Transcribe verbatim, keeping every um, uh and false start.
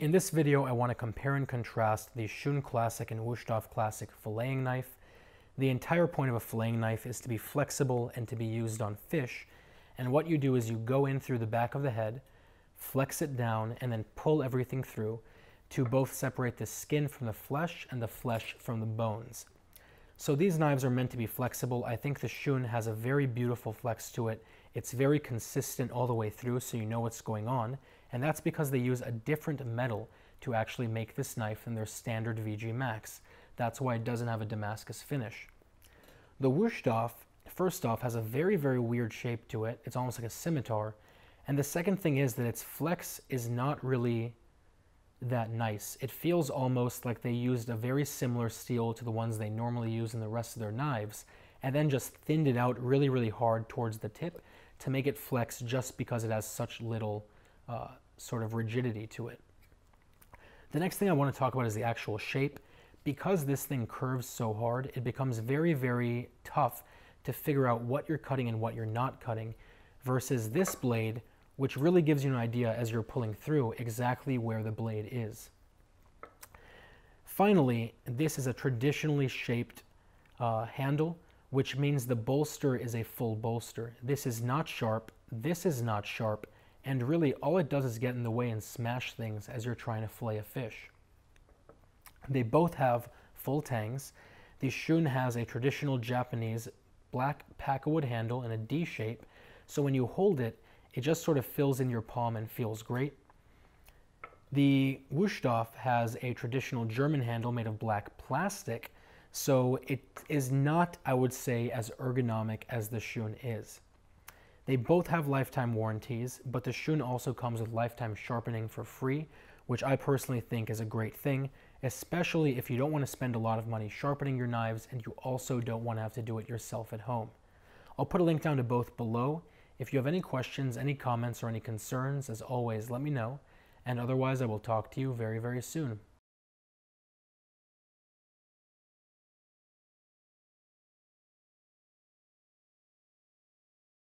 In this video, I want to compare and contrast the Shun Classic and Wusthof Classic filleting knife. The entire point of a filleting knife is to be flexible and to be used on fish, and what you do is you go in through the back of the head, flex it down, and then pull everything through to both separate the skin from the flesh and the flesh from the bones. So these knives are meant to be flexible. I think the Shun has a very beautiful flex to it. It's very consistent all the way through, so you know what's going on, and that's because they use a different metal to actually make this knife than their standard V G Max. That's why it doesn't have a Damascus finish. The Wusthof, first off, has a very, very weird shape to it. It's almost like a scimitar. And the second thing is that its flex is not really that nice. It feels almost like they used a very similar steel to the ones they normally use in the rest of their knives, and then just thinned it out really, really hard towards the tip to make it flex just because it has such little uh, sort of rigidity to it. The next thing I want to talk about is the actual shape. Because this thing curves so hard, it becomes very, very tough to figure out what you're cutting and what you're not cutting, versus this blade, which really gives you an idea as you're pulling through exactly where the blade is. Finally, this is a traditionally shaped uh, handle, which means the bolster is a full bolster. This is not sharp, this is not sharp, and really all it does is get in the way and smash things as you're trying to fillet a fish. They both have full tangs. The Shun has a traditional Japanese black pakkawood handle in a D shape, so when you hold it, it just sort of fills in your palm and feels great. The Wusthof has a traditional German handle made of black plastic, so it is not, I would say, as ergonomic as the Shun is. They both have lifetime warranties, but the Shun also comes with lifetime sharpening for free, which I personally think is a great thing, especially if you don't want to spend a lot of money sharpening your knives and you also don't want to have to do it yourself at home. I'll put a link down to both below. If you have any questions, any comments, or any concerns, as always, let me know. And otherwise, I will talk to you very, very soon.